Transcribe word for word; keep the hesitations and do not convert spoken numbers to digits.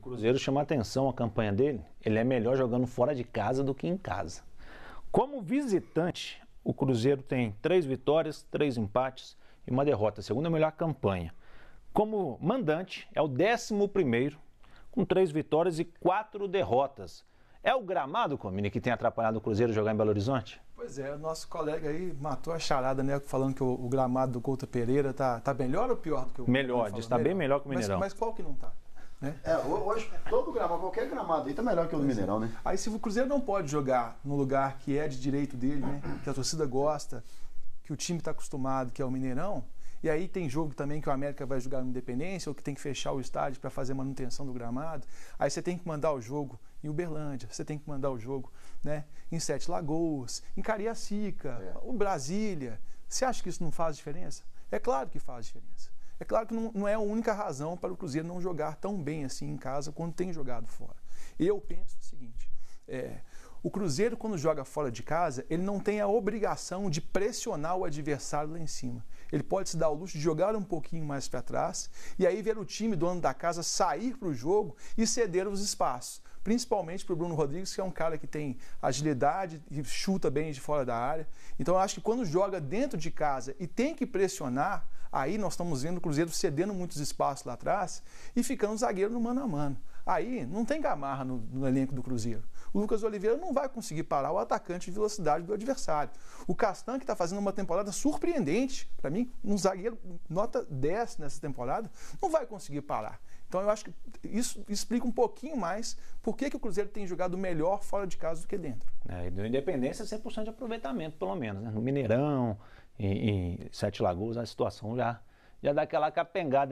O Cruzeiro chama atenção a campanha dele. Ele é melhor jogando fora de casa do que em casa. Como visitante, o Cruzeiro tem três vitórias, três empates e uma derrota. A segunda melhor campanha. Como mandante, é o décimo primeiro, com três vitórias e quatro derrotas. É o gramado, Comini, que tem atrapalhado o Cruzeiro jogar em Belo Horizonte? Pois é, o nosso colega aí matou a charada, né? Falando que o, o gramado do Couto Pereira tá, tá melhor ou pior do que o... Melhor, está bem melhor que o Mineirão. Mas, mas qual que não tá? Né? É, hoje todo gramado, qualquer gramado aí tá melhor que o do Mineirão, né? Aí se o Cruzeiro não pode jogar no lugar que é de direito dele, né? Que a torcida gosta, que o time tá acostumado, que é o Mineirão. E aí tem jogo também que o América vai jogar no Independência, ou que tem que fechar o estádio para fazer manutenção do gramado. Aí você tem que mandar o jogo em Uberlândia, você tem que mandar o jogo, né, em Sete Lagoas, em Cariacica, é. o Brasília. Você acha que isso não faz diferença? É claro que faz diferença. É claro que não, não é a única razão para o Cruzeiro não jogar tão bem assim em casa quando tem jogado fora. Eu penso o seguinte, é, o Cruzeiro quando joga fora de casa, ele não tem a obrigação de pressionar o adversário lá em cima. Ele pode se dar o luxo de jogar um pouquinho mais para trás e aí ver o time dono da casa sair para o jogo e ceder os espaços. Principalmente para o Bruno Rodrigues, que é um cara que tem agilidade e chuta bem de fora da área. Então eu acho que quando joga dentro de casa e tem que pressionar, aí nós estamos vendo o Cruzeiro cedendo muitos espaços lá atrás e ficando zagueiro no mano a mano. Aí não tem Camarra no, no elenco do Cruzeiro. O Lucas Oliveira não vai conseguir parar o atacante de velocidade do adversário. O Castan, que está fazendo uma temporada surpreendente, para mim, um zagueiro nota dez nessa temporada, não vai conseguir parar. Então eu acho que isso explica um pouquinho mais por que, que o Cruzeiro tem jogado melhor fora de casa do que dentro. É, e do Independência, cem por cento de aproveitamento, pelo menos, né? No Mineirão, em, em Sete Lagoas, a situação já, já dá aquela capengada.